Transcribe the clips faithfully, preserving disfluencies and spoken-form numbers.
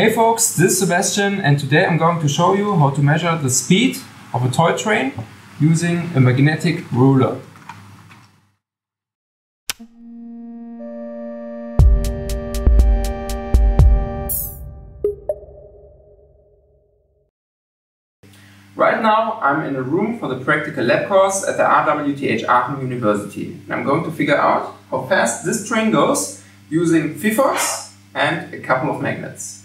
Hey folks, this is Sebastian, and today I'm going to show you how to measure the speed of a toy train using a magnetic ruler. Right now I'm in a room for the practical lab course at the R W T H Aachen University, and I'm going to figure out how fast this train goes using phyphox and a couple of magnets.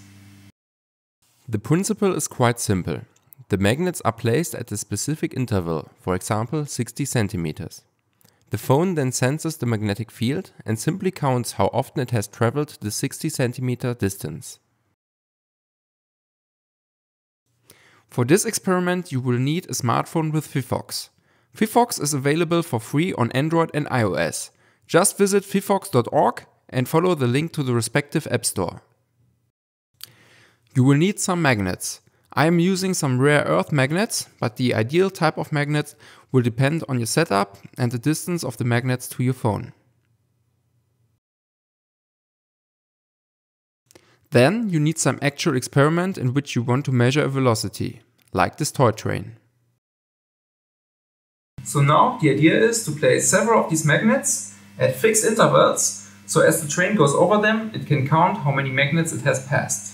The principle is quite simple. The magnets are placed at a specific interval, for example sixty centimeters. The phone then senses the magnetic field and simply counts how often it has traveled the sixty centimeter distance. For this experiment you will need a smartphone with phyphox. Phyphox is available for free on Android and iOS. Just visit phyphox dot org and follow the link to the respective app store. You will need some magnets. I am using some rare earth magnets, but the ideal type of magnet will depend on your setup and the distance of the magnets to your phone. Then you need some actual experiment in which you want to measure a velocity, like this toy train. So now the idea is to place several of these magnets at fixed intervals, so as the train goes over them, it can count how many magnets it has passed.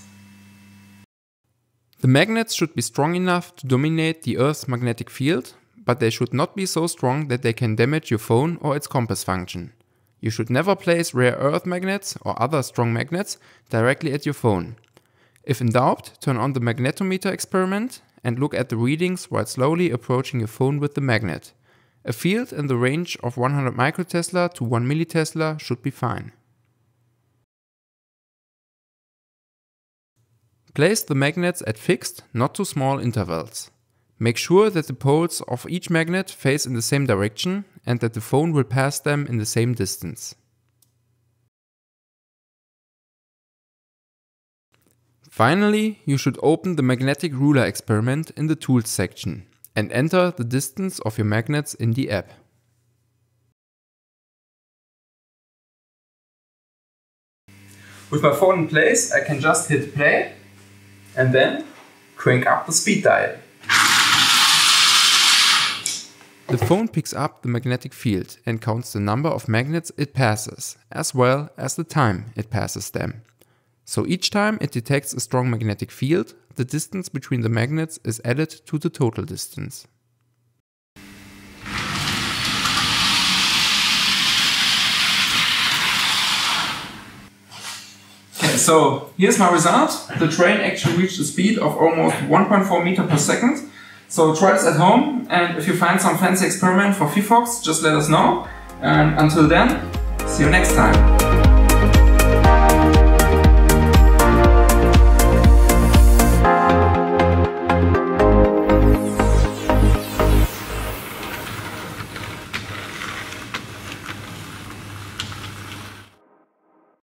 The magnets should be strong enough to dominate the Earth's magnetic field, but they should not be so strong that they can damage your phone or its compass function. You should never place rare earth magnets or other strong magnets directly at your phone. If in doubt, turn on the magnetometer experiment and look at the readings while slowly approaching your phone with the magnet. A field in the range of one hundred microtesla to one millitesla should be fine. Place the magnets at fixed, not too small intervals. Make sure that the poles of each magnet face in the same direction and that the phone will pass them in the same distance. Finally, you should open the magnetic ruler experiment in the Tools section and enter the distance of your magnets in the app. With my phone in place, I can just hit play and then crank up the speed dial. The phone picks up the magnetic field and counts the number of magnets it passes, as well as the time it passes them. So each time it detects a strong magnetic field, the distance between the magnets is added to the total distance. Okay, so here's my result. The train actually reached a speed of almost one point four meters per second. So try this at home, and if you find some fancy experiment for phyphox, just let us know. And until then, see you next time.